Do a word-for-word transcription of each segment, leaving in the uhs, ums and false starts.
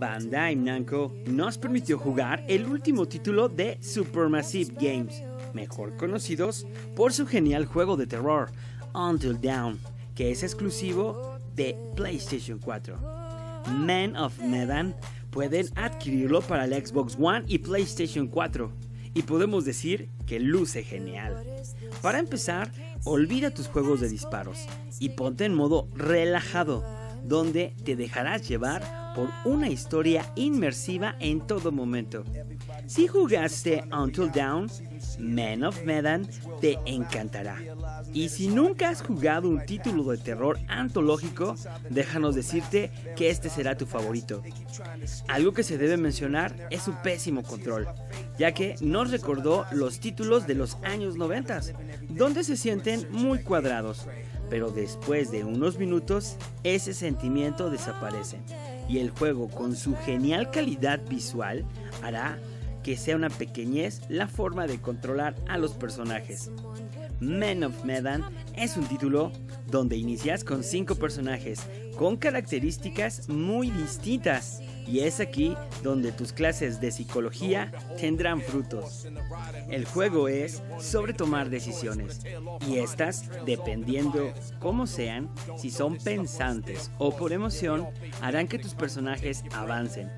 Bandai Namco nos permitió jugar el último título de Supermassive Games, mejor conocidos por su genial juego de terror, Until Dawn, que es exclusivo de PlayStation cuatro. Man of Medan pueden adquirirlo para el Xbox One y PlayStation cuatro, y podemos decir que luce genial. Para empezar, olvida tus juegos de disparos y ponte en modo relajado, donde te dejarás llevar por una historia inmersiva en todo momento. Si jugaste Until Dawn, Man of Medan te encantará. Y si nunca has jugado un título de terror antológico, déjanos decirte que este será tu favorito. Algo que se debe mencionar es su pésimo control, ya que nos recordó los títulos de los años noventa, donde se sienten muy cuadrados, pero después de unos minutos ese sentimiento desaparece, y el juego con su genial calidad visual hará que sea una pequeñez la forma de controlar a los personajes. Man of Medan es un título donde inicias con cinco personajes con características muy distintas, y es aquí donde tus clases de psicología tendrán frutos. El juego es sobre tomar decisiones, y estas, dependiendo cómo sean, si son pensantes o por emoción, harán que tus personajes avancen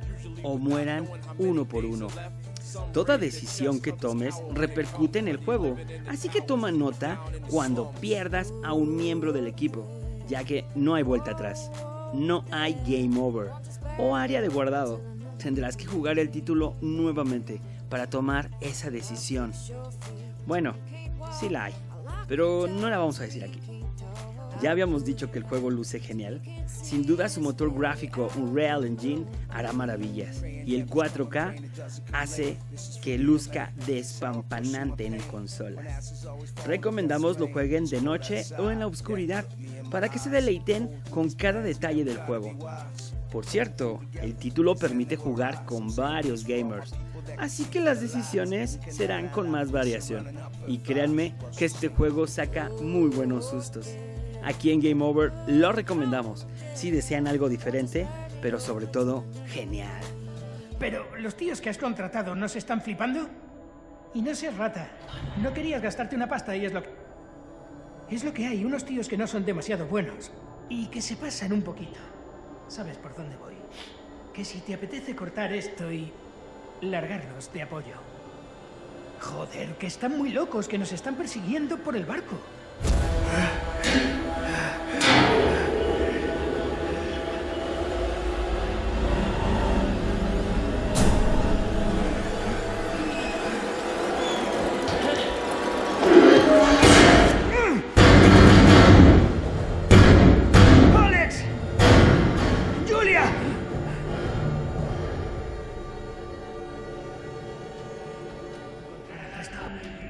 o mueran uno por uno. Toda decisión que tomes repercute en el juego, así que toma nota cuando pierdas a un miembro del equipo, ya que no hay vuelta atrás, no hay Game Over o área de guardado. Tendrás que jugar el título nuevamente para tomar esa decisión. Bueno, sí la hay, pero no la vamos a decir aquí. Ya habíamos dicho que el juego luce genial. Sin duda su motor gráfico Unreal Engine hará maravillas, y el cuatro K hace que luzca despampanante en consolas. Recomendamos lo jueguen de noche o en la oscuridad para que se deleiten con cada detalle del juego. Por cierto, el título permite jugar con varios gamers, así que las decisiones serán con más variación, y créanme que este juego saca muy buenos sustos. Aquí en Game Over lo recomendamos si desean algo diferente, pero sobre todo genial. Pero los tíos que has contratado no se están flipando. Y no seas rata. No querías gastarte una pasta y es lo que... Es lo que hay, unos tíos que no son demasiado buenos y que se pasan un poquito. ¿Sabes por dónde voy? Que si te apetece cortar esto y largarlos, te apoyo. Joder, que están muy locos, que nos están persiguiendo por el barco.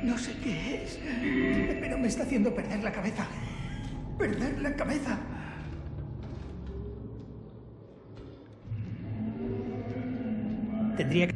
No sé qué es, pero me está haciendo perder la cabeza. ¡Perder la cabeza! Tendría que...